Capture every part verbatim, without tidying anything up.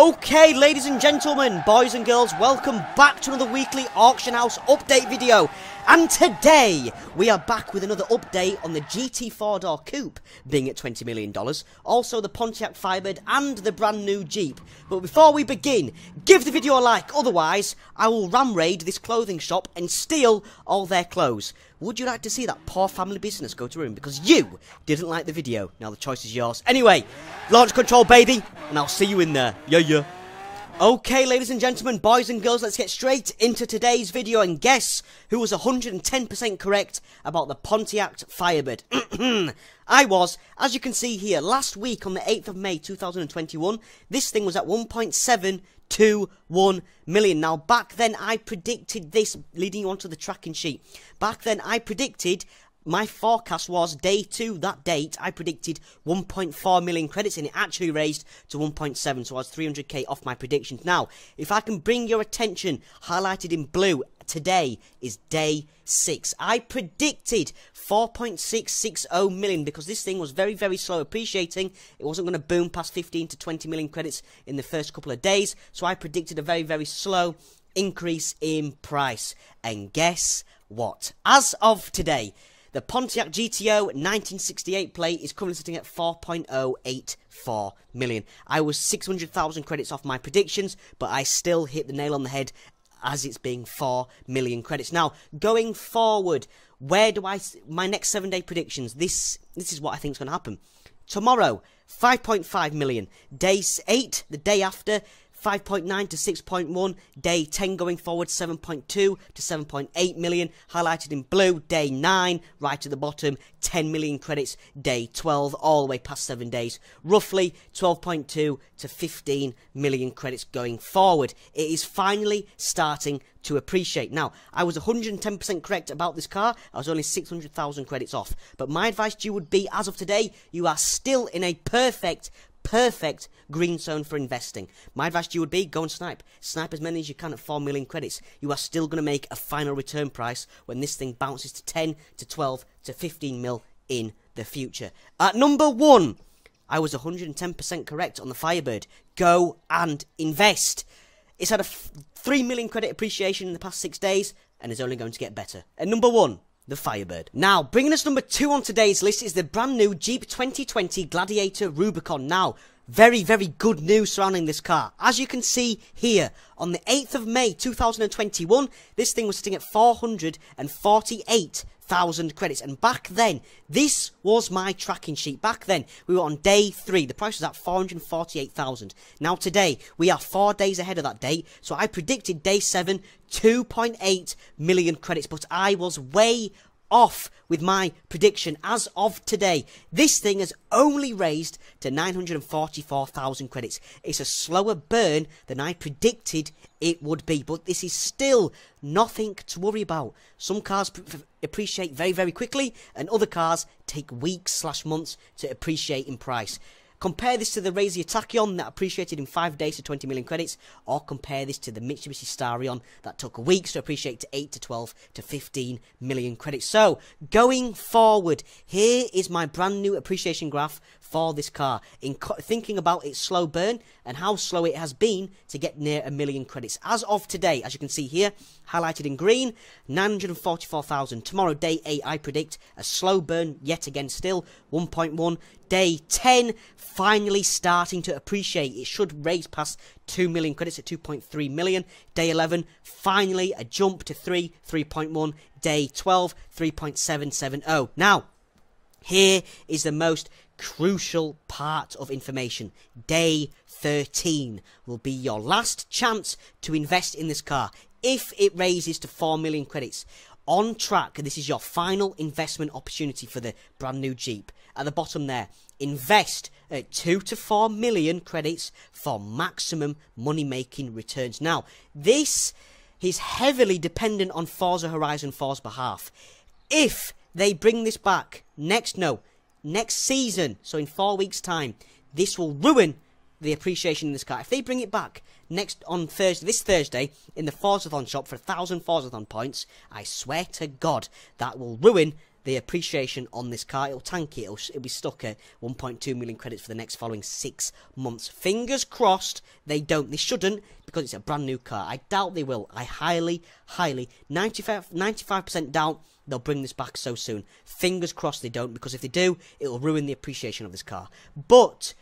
Okay, ladies and gentlemen, boys and girls, welcome back to another weekly auction house update video. And today, we are back with another update on the G T four-door coupe being at twenty million dollars, also the Pontiac Firebird and the brand new Jeep. But before we begin, give the video a like, otherwise I will ram raid this clothing shop and steal all their clothes. Would you like to see that poor family business go to ruin because you didn't like the video? Now the choice is yours. Anyway, launch control baby, and I'll see you in there. Yeah, yeah. Okay, ladies and gentlemen, boys and girls, let's get straight into today's video and guess who was one hundred ten percent correct about the Pontiac Firebird. I was. As you can see here, last week on the eighth of May two thousand twenty-one, this thing was at one point seven two one million. Now, back then I predicted this, leading you onto the tracking sheet. Back then I predicted... My forecast was, day two, that date, I predicted one point four million credits, and it actually raised to one point seven, so I was three hundred K off my predictions. Now, if I can bring your attention, highlighted in blue, today is day six. I predicted four point six six zero million because this thing was very, very slow appreciating. It wasn't going to boom past fifteen to twenty million credits in the first couple of days, so I predicted a very, very slow increase in price. And guess what? As of today... The Pontiac G T O nineteen sixty-eight plate is currently sitting at four point zero eight four million. I was six hundred thousand credits off my predictions, but I still hit the nail on the head as it's being four million credits. Now, going forward, where do I... My next seven-day predictions, this, this is what I think is going to happen. Tomorrow, five point five million. Day eight, the day after... five point nine to six point one, day ten going forward, seven point two to seven point eight million, highlighted in blue, day nine, right at the bottom, ten million credits, day twelve, all the way past seven days, roughly twelve point two to fifteen million credits going forward. It is finally starting to appreciate. Now, I was one hundred ten percent correct about this car, I was only six hundred thousand credits off, but my advice to you would be, as of today, you are still in a perfect Perfect green zone for investing. My advice to you would be go and snipe. Snipe as many as you can at four million credits. You are still going to make a final return price when this thing bounces to ten to twelve to fifteen mil in the future. At number one, I was one hundred ten percent correct on the Firebird. Go and invest. It's had a three million credit appreciation in the past six days and is only going to get better. At number one, the Firebird. Now, bringing us number two on today's list is the brand new Jeep twenty twenty Gladiator Rubicon. Now, very, very good news surrounding this car. As you can see here, on the eighth of May two thousand twenty-one, this thing was sitting at four hundred forty-eight thousand credits. And back then, this was my tracking sheet. Back then, we were on day three. The price was at four hundred forty-eight thousand. Now today, we are four days ahead of that date. So I predicted day seven, two point eight million credits, but I was way off with my prediction. As of today, this thing has only raised to nine hundred forty-four thousand credits. It's a slower burn than I predicted it would be, but this is still nothing to worry about. Some cars appreciate very, very quickly, and other cars take weeks slash months to appreciate in price. Compare this to the Razia Tachyon that appreciated in five days to twenty million credits, or compare this to the Mitsubishi Starion that took weeks to appreciate to eight to twelve to fifteen million credits. So, going forward, here is my brand new appreciation graph for this car, in co thinking about its slow burn and how slow it has been to get near a million credits. As of today, as you can see here, highlighted in green, nine hundred forty-four thousand. Tomorrow, day eight, I predict a slow burn yet again still, one point one. Day ten, finally starting to appreciate. It should raise past two million credits at two point three million. Day eleven, finally a jump to three, three point one. Day twelve, three point seven seven zero. Now, here is the most crucial part of information. Day thirteen will be your last chance to invest in this car. If it raises to four million credits, on track, this is your final investment opportunity for the brand new Jeep. At the bottom there, invest at two to four million credits for maximum money-making returns. Now, this is heavily dependent on Forza Horizon four's behalf. If they bring this back next, no, next season, so in four weeks' time, this will ruin the appreciation in this car. If they bring it back next on Thursday, this Thursday, in the Forzathon shop for a thousand Forzathon points, I swear to God, that will ruin the appreciation on this car. It'll tank it. It'll, it'll be stuck at one point two million credits for the next following six months. Fingers crossed they don't. They shouldn't, because it's a brand new car. I doubt they will. I highly, highly, ninety-five percent doubt they'll bring this back so soon. Fingers crossed they don't, because if they do, it'll ruin the appreciation of this car. But,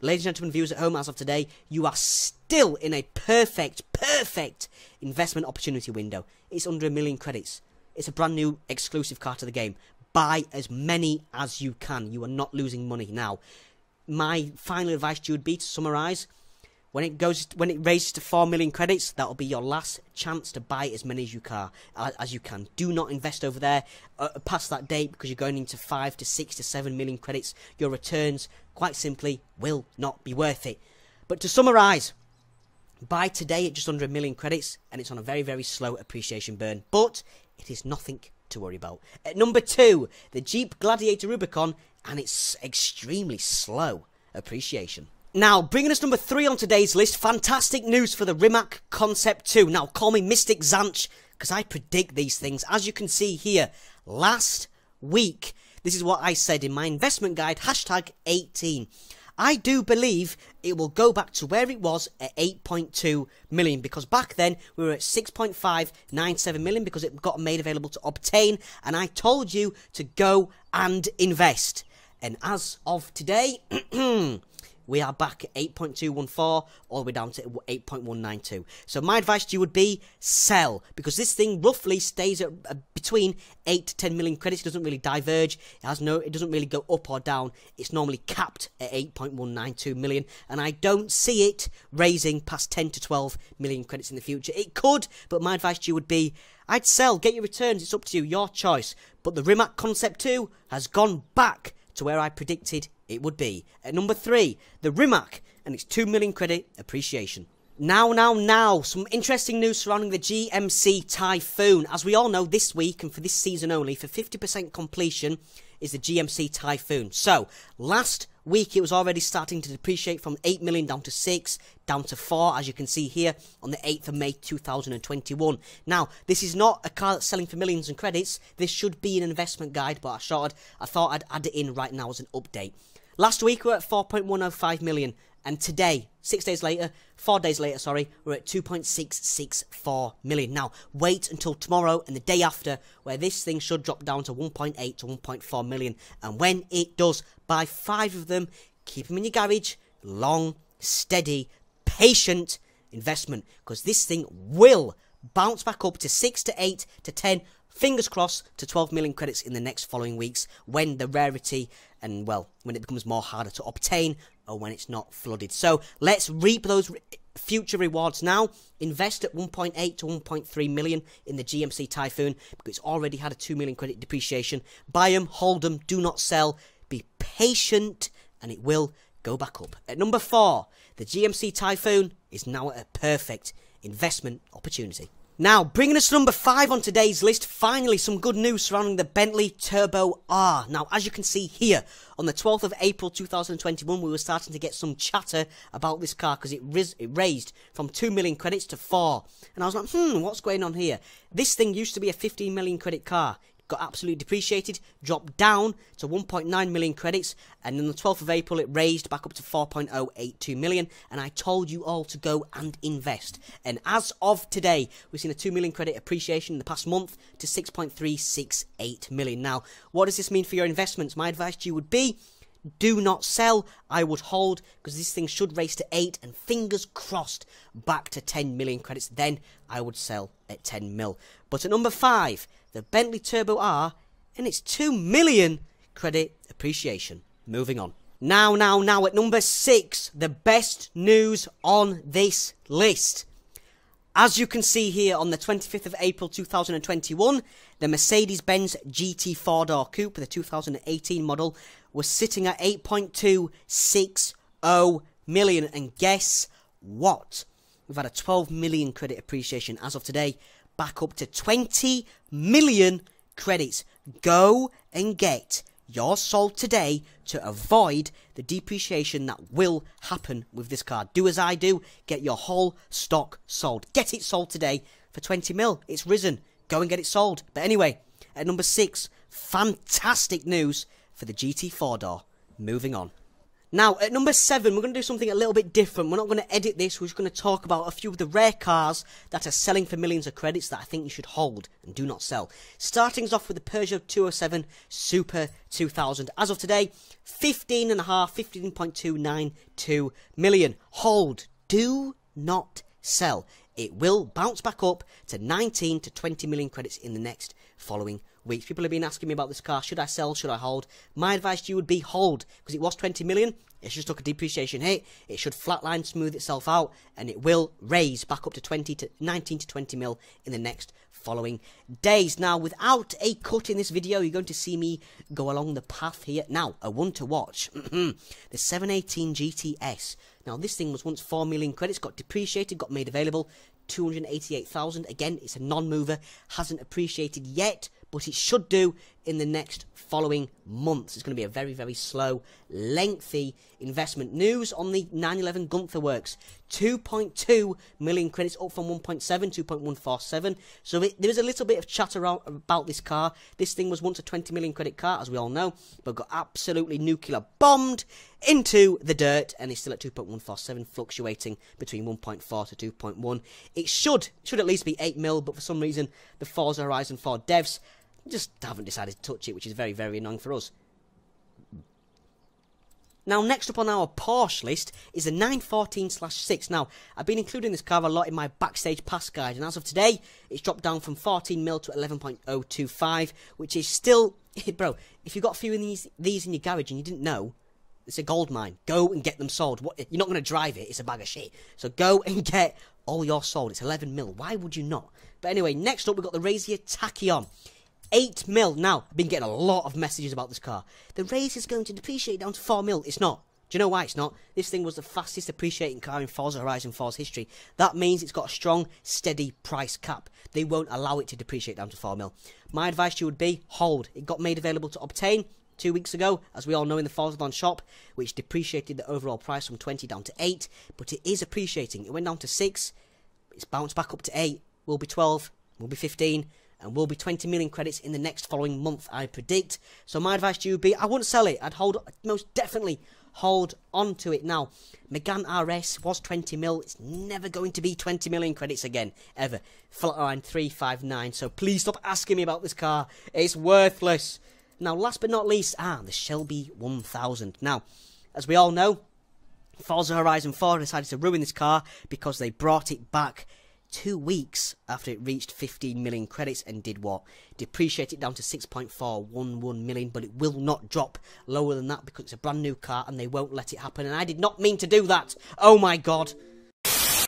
ladies and gentlemen, viewers at home, as of today, you are still in a perfect, perfect investment opportunity window. It's under a million credits. It's a brand new exclusive car to the game. Buy as many as you can. You are not losing money now. My final advice to you would be to summarise. When it goes, when it raises to four million credits, that'll be your last chance to buy as many as you can. As you can, do not invest over there uh, past that date, because you're going into five to six to seven million credits. Your returns, quite simply, will not be worth it. But to summarise, buy today at just under a million credits, and it's on a very, very slow appreciation burn. But it is nothing to worry about. At number two, the Jeep Gladiator Rubicon, and it's extremely slow appreciation. Now, bringing us number three on today's list, fantastic news for the Rimac Concept Two. Now, call me Mystic Zanch, because I predict these things. As you can see here, last week, this is what I said in my investment guide, hashtag eighteen. I do believe it will go back to where it was at eight point two million, because back then we were at six point five nine seven million because it got made available to obtain, and I told you to go and invest. And as of today, we are back at eight point two one four, all the way down to eight point one nine two. So my advice to you would be sell, because this thing roughly stays at uh, between eight to ten million credits. It doesn't really diverge. It has no. It doesn't really go up or down. It's normally capped at eight point one nine two million, and I don't see it raising past ten to twelve million credits in the future. It could, but my advice to you would be, I'd sell, get your returns. It's up to you, your choice. But the Rimac Concept Two has gone back to where I predicted it would be. At number three, the Rimac, and its two million credit appreciation. Now, now, now, some interesting news surrounding the G M C Typhoon. As we all know, this week, and for this season only, for fifty percent completion, is the G M C Typhoon. So, last week it was already starting to depreciate from eight million down to six, down to four, as you can see here, on the eighth of May two thousand twenty-one. Now, this is not a car that's selling for millions and credits. This should be an investment guide, but I, shorted, I thought I'd add it in right now as an update. Last week we were at four point one oh five million, and today, six days later, four days later, sorry, we're at two point six six four million. Now, wait until tomorrow and the day after, where this thing should drop down to one point eight to one point four million. And when it does, buy five of them, keep them in your garage, long, steady, patient investment, because this thing will bounce back up to six to eight to ten. Fingers crossed to twelve million credits in the next following weeks, when the rarity and, well, when it becomes more harder to obtain, or when it's not flooded. So let's reap those re future rewards now. Invest at one point eight to one point three million in the G M C Typhoon, because it's already had a two million credit depreciation. Buy them, hold them, do not sell. Be patient, and it will go back up. At number four, the G M C Typhoon is now at a perfect investment opportunity. Now, bringing us to number five on today's list, finally some good news surrounding the Bentley Turbo R. Now, as you can see here, on the twelfth of April two thousand twenty-one, we were starting to get some chatter about this car, because it, it raised from two million credits to four. And I was like, hmm, what's going on here? This thing used to be a fifteen million credit car. Got absolutely depreciated, dropped down to one point nine million credits, and on the twelfth of April it raised back up to four point oh eight two million, and I told you all to go and invest. And as of today, we've seen a two million credit appreciation in the past month to six point three six eight million. Now, what does this mean for your investments? My advice to you would be, do not sell. I would hold, because this thing should race to eight, and fingers crossed back to ten million credits. Then I would sell at ten mil. But at number five, the Bentley Turbo R, and its two million credit appreciation. Moving on. Now, now, now, at number six, the best news on this list. As you can see here, on the twenty-fifth of April two thousand twenty-one, the Mercedes-Benz G T four-door coupe, the two thousand eighteen model, was sitting at eight point two six oh million. And guess what? We've had a twelve million credit appreciation as of today, back up to twenty million credits. Go and get yours sold today to avoid the depreciation that will happen with this car. Do as I do, get your whole stock sold. Get it sold today for twenty mil. It's risen. Go and get it sold. But anyway, at number six, fantastic news for the G T four-door. Moving on. Now, at number seven, we're going to do something a little bit different. We're not going to edit this. We're just going to talk about a few of the rare cars that are selling for millions of credits that I think you should hold and do not sell. Starting off with the Peugeot two oh seven Super two thousand. As of today, fifteen point two nine two million. Hold. Do not sell. It will bounce back up to nineteen to twenty million credits in the next following weeks. People have been asking me about this car. Should I sell? Should I hold? My advice to you would be hold, because it was twenty million. It just took a depreciation hit. It should flatline, smooth itself out, and it will raise back up to twenty to nineteen to twenty mil in the next following days. Now, without a cut in this video, you're going to see me go along the path here. Now, a one to watch. The seven eighteen G T S. Now, this thing was once four million credits, got depreciated, got made available, two hundred eighty-eight thousand. Again, it's a non-mover, hasn't appreciated yet, but it should do in the next following months. It's going to be a very, very slow, lengthy investment. News on the nine eleven Gunther Works. two point two million credits, up from one point seven, two point one four seven. So it, there is a little bit of chatter around about this car. This thing was once a twenty million credit car, as we all know, but got absolutely nuclear bombed into the dirt, and it's still at two point one four seven, fluctuating between one point four to two point one. It should, should at least be eight mil, but for some reason, the Forza Horizon four devs just haven't decided to touch it, which is very, very annoying for us. Now, next up on our Porsche list is the nine fourteen slash six. Now, I've been including this car a lot in my Backstage Pass guide, and as of today, it's dropped down from fourteen mil to eleven point oh two five, which is still... Bro, if you've got a few of these, these in your garage and you didn't know, it's a gold mine. Go and get them sold. What, you're not going to drive it. It's a bag of shit. So go and get all your sold. It's eleven mil. Why would you not? But anyway, next up, we've got the Razia Tachyon. eight mil. Now, I've been getting a lot of messages about this car. The Razia is going to depreciate down to four mil. It's not. Do you know why it's not? This thing was the fastest depreciating car in Forza Horizon four's history. That means it's got a strong, steady price cap. They won't allow it to depreciate down to four mil. My advice to you would be hold. It got made available to obtain two weeks ago, as we all know, in the Forza shop, which depreciated the overall price from twenty down to eight, but it is appreciating. It went down to six. It's bounced back up to eight. Will be twelve. Will be fifteen. And will be twenty million credits in the next following month, I predict. So my advice to you would be, I wouldn't sell it. I'd hold, most definitely hold on to it. Now, Megan R S was twenty mil. It's never going to be twenty million credits again, ever. Flatline three five nine. So please stop asking me about this car. It's worthless. Now, last but not least, ah, the Shelby one thousand. Now, as we all know, Forza Horizon four decided to ruin this car because they brought it back two weeks after it reached fifteen million credits and did what? Depreciate it down to six point four one one million, but it will not drop lower than that because it's a brand new car and they won't let it happen. And I did not mean to do that. Oh my God.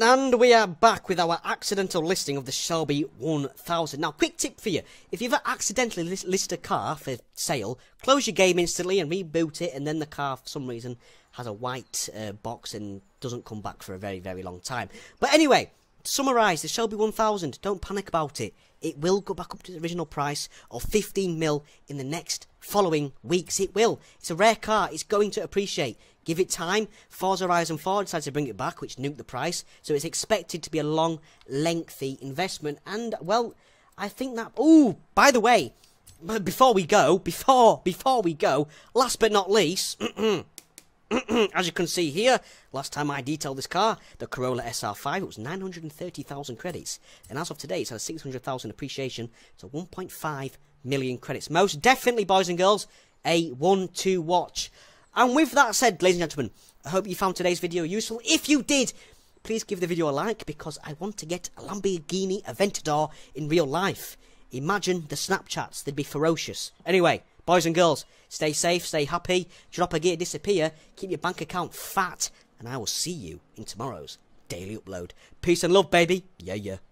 And we are back with our accidental listing of the Shelby one thousand. Now, quick tip for you. If you ever accidentally list, list a car for sale, close your game instantly and reboot it, and then the car, for some reason, has a white uh, box and doesn't come back for a very, very long time. But anyway, to summarise, the Shelby one thousand, don't panic about it. It will go back up to the original price of fifteen mil in the next following weeks. It will. It's a rare car. It's going to appreciate. Give it time. Forza Horizon four decides to bring it back, which nuked the price. So it's expected to be a long, lengthy investment. And, well, I think that... Ooh, by the way, before we go, before, before we go, last but not least... As you can see here, last time I detailed this car, the Corolla S R five, it was nine hundred thirty thousand credits. And as of today, it's had a six hundred thousand appreciation, so one point five million credits. Most definitely, boys and girls, a one two watch. And with that said, ladies and gentlemen, I hope you found today's video useful. If you did, please give the video a like, because I want to get a Lamborghini Aventador in real life. Imagine the Snapchats, they'd be ferocious. Anyway, boys and girls, stay safe, stay happy, drop a gear, disappear, keep your bank account fat, and I will see you in tomorrow's daily upload. Peace and love, baby. Yeah, yeah.